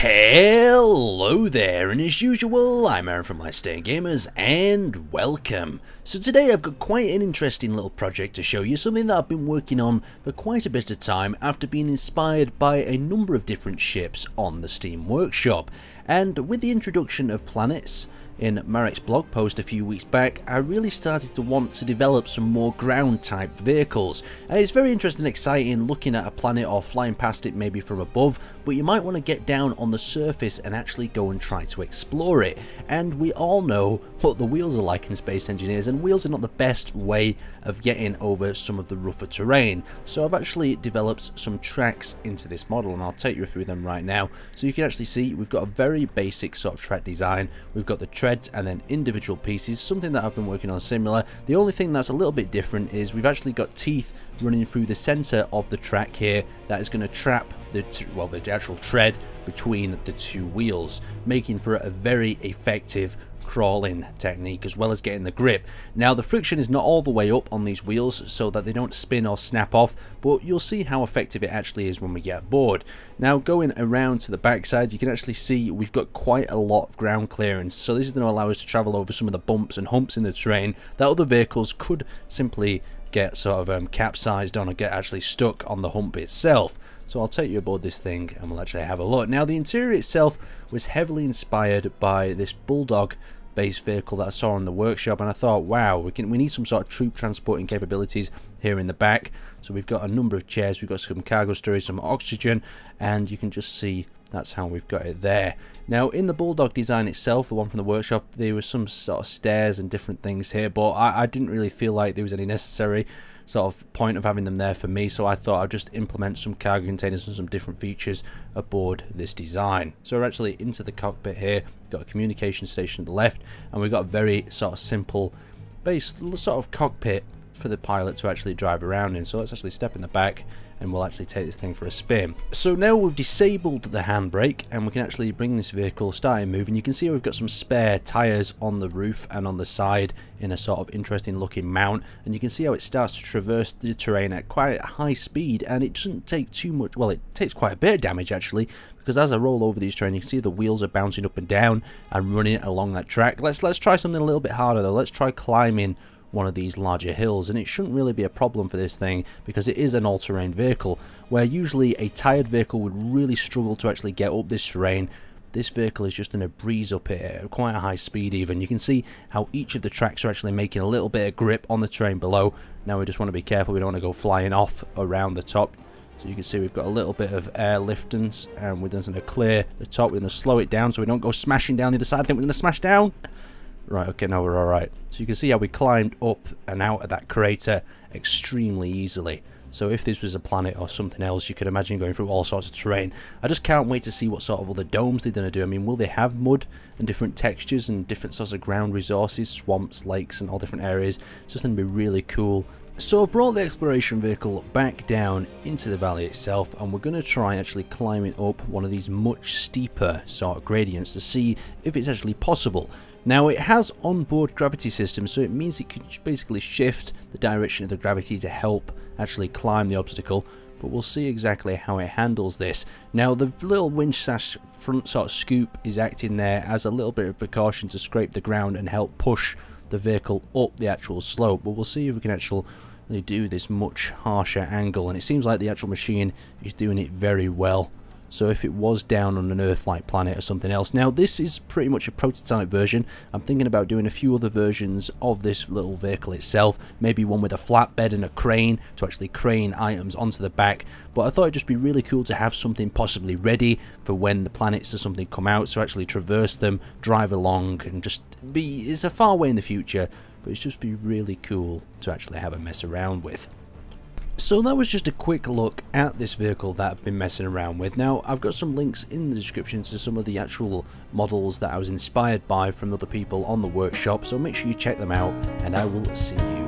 Hello there, and as usual, I'm Aaron from LastStandGamers, and welcome. So today I've got quite an interesting little project to show you, something that I've been working on for quite a bit of time after being inspired by a number of different ships on the Steam Workshop. And with the introduction of planets in Marek's blog post a few weeks back, I really started to want to develop some more ground type vehicles. And it's very interesting and exciting looking at a planet or flying past it maybe from above, but you might want to get down on the surface and actually go and try to explore it. And we all know what the wheels are like in Space Engineers, and wheels are not the best way of getting over some of the rougher terrain. So I've actually developed some tracks into this model, and I'll take you through them right now. So you can actually see we've got a very basic sort of track design. We've got the treads and then individual pieces, something that I've been working on similar. The only thing that's a little bit different is we've actually got teeth running through the center of the track here that is going to trap the actual tread between the two wheels, making for a very effective crawling technique as well as getting the grip. Now the friction is not all the way up on these wheels so that they don't spin or snap off, but you'll see how effective it actually is when we get aboard. Now going around to the backside, you can actually see we've got quite a lot of ground clearance, so this is going to allow us to travel over some of the bumps and humps in the terrain that other vehicles could simply get sort of capsized on or get actually stuck on the hump itself. So I'll take you aboard this thing and we'll actually have a look. Now the interior itself was heavily inspired by this Bulldog base vehicle that I saw in the workshop, and I thought, wow, we need some sort of troop transporting capabilities here in the back. So we've got a number of chairs, we've got some cargo storage, some oxygen, and you can just see that's how we've got it there. Now in the Bulldog design itself, the one from the workshop, there was some sort of stairs and different things here, but I didn't really feel like there was any necessary sort of point of having them there for me, so I thought I'd just implement some cargo containers and some different features aboard this design. So we're actually into the cockpit here. We've got a communication station at the left, and we've got a very sort of simple base sort of cockpit for the pilot to actually drive around in. So let's actually step in the back and we'll actually take this thing for a spin. So now we've disabled the handbrake and we can actually bring this vehicle, start it moving. You can see we've got some spare tires on the roof and on the side in a sort of interesting looking mount, and you can see how it starts to traverse the terrain at quite a high speed, and it doesn't take too much, well, it takes quite a bit of damage actually, because as I roll over these terrain you can see the wheels are bouncing up and down and running along that track. Let's try something a little bit harder though. Let's try climbing one of these larger hills, and it shouldn't really be a problem for this thing because it is an all-terrain vehicle, where usually a tired vehicle would really struggle to actually get up this terrain. This vehicle is just going to breeze up it at quite a high speed even. You can see how each of the tracks are actually making a little bit of grip on the terrain below. Now we just want to be careful, we don't want to go flying off around the top. So you can see we've got a little bit of air liftance, and we're just going to clear the top, we're going to slow it down so we don't go smashing down the other side. I think we're going to smash down. Right, okay, now we're alright. So you can see how we climbed up and out of that crater extremely easily. So if this was a planet or something else, you could imagine going through all sorts of terrain. I just can't wait to see what sort of other domes they're going to do. I mean, will they have mud and different textures and different sorts of ground resources, swamps, lakes and all different areas? It's just going to be really cool. So I've brought the exploration vehicle back down into the valley itself, and we're going to try actually climbing up one of these much steeper sort of gradients to see if it's actually possible. Now it has onboard gravity system, so it means it can basically shift the direction of the gravity to help actually climb the obstacle, but we'll see exactly how it handles this. Now the little winch sash front sort of scoop is acting there as a little bit of precaution to scrape the ground and help push the vehicle up the actual slope, but we'll see if we can actually do this much harsher angle, and it seems like the actual machine is doing it very well. So if it was down on an Earth-like planet or something else. Now this is pretty much a prototype version. I'm thinking about doing a few other versions of this little vehicle itself, maybe one with a flatbed and a crane to actually crane items onto the back, but I thought it'd just be really cool to have something possibly ready for when the planets or something come out, so actually traverse them, drive along, and just be, it's a far way in the future, but it's just be really cool to actually have a mess around with. So that was just a quick look at this vehicle that I've been messing around with. Now I've got some links in the description to some of the actual models that I was inspired by from other people on the workshop, so make sure you check them out, and I will see you